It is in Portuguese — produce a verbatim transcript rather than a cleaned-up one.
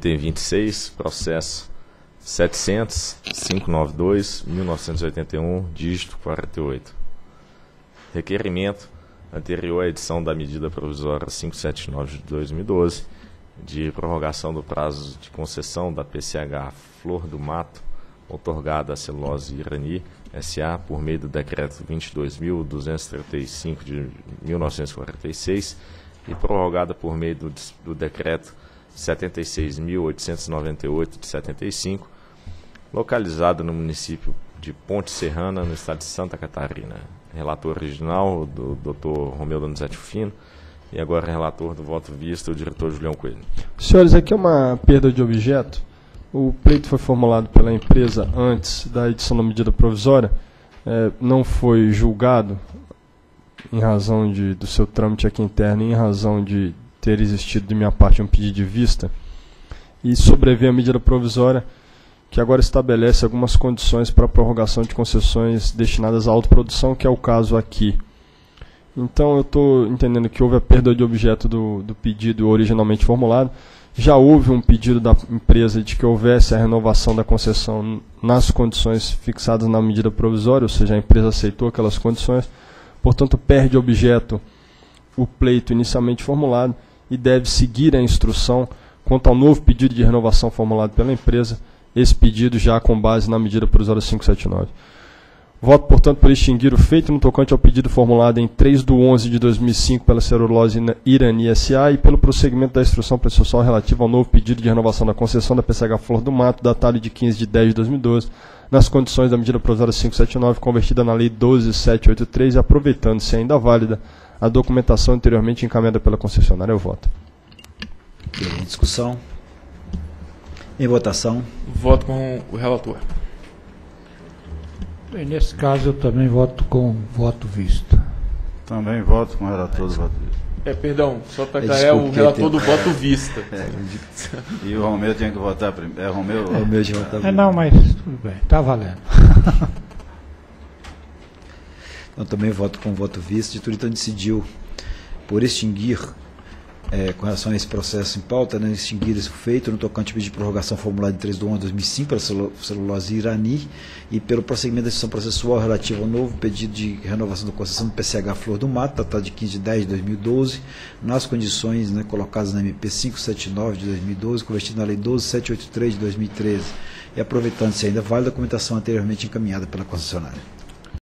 T vinte e seis, processo setecentos, quinhentos e noventa e dois, mil novecentos e oitenta e um, dígito quarenta e oito. Requerimento anterior à edição da medida provisória quinhentos e setenta e nove de dois mil e doze, de prorrogação do prazo de concessão da P C H Flor do Mato, outorgada à Celulose Irani S A por meio do decreto vinte e dois mil duzentos e trinta e cinco de mil novecentos e quarenta e seis e prorrogada por meio do, do decreto setenta e seis mil oitocentos e noventa e oito de setenta e cinco, localizada no município de Ponte Serrana, no estado de Santa Catarina. Relator original do doutor Romeu Donizete Rufino, e agora relator do voto visto, o diretor Julião Coelho. Senhores, aqui é uma perda de objeto. O pleito foi formulado pela empresa antes da edição da medida provisória, eh, não foi julgado em razão de, do seu trâmite aqui interno, em razão de ter existido de minha parte um pedido de vista, e sobreveio a medida provisória que agora estabelece algumas condições para a prorrogação de concessões destinadas à autoprodução, que é o caso aqui. Então, eu estou entendendo que houve a perda de objeto do, do pedido originalmente formulado. Já houve um pedido da empresa de que houvesse a renovação da concessão nas condições fixadas na medida provisória, ou seja, a empresa aceitou aquelas condições, portanto, perde objeto o pleito inicialmente formulado e deve seguir a instrução quanto ao novo pedido de renovação formulado pela empresa, esse pedido já com base na medida provisória quinhentos e setenta e nove. Voto, portanto, por extinguir o feito no tocante ao pedido formulado em três de onze de dois mil e cinco pela Celulose Irani S A e pelo prosseguimento da instrução processual relativa ao novo pedido de renovação da concessão da P C H Flor do Mato, datado de quinze de dez de dois mil e doze, nas condições da medida provisória quinhentos e setenta e nove, convertida na Lei doze mil setecentos e oitenta e três, e aproveitando-se ainda válida a documentação anteriormente encaminhada pela concessionária. Eu voto. Em discussão. Em votação. Voto com o relator. Bem, nesse caso eu também voto com voto visto. Também voto com o relator do voto visto. É, perdão, só para cá é o relator do voto vista. É, e o Romeu tinha que votar primeiro. É, Romeu, é, Romeu tinha que votar primeiro. É, não, mas tudo bem, tá valendo. Eu também voto com voto visto. De tudo, então, decidiu por extinguir, é, com relação a esse processo em pauta, né, extinguir esse feito no tocante pedido de prorrogação formulado em três de onze de dois mil e cinco pela celu Celulose Irani e pelo prosseguimento da decisão processual relativa ao novo pedido de renovação da concessão do P C H Flor do Mato, datado de quinze de dez de dois mil e doze, nas condições, né, colocadas na M P quinhentos e setenta e nove de dois mil e doze, convertida na Lei doze mil setecentos e oitenta e três de dois mil e treze, e aproveitando-se ainda válida a documentação anteriormente encaminhada pela concessionária.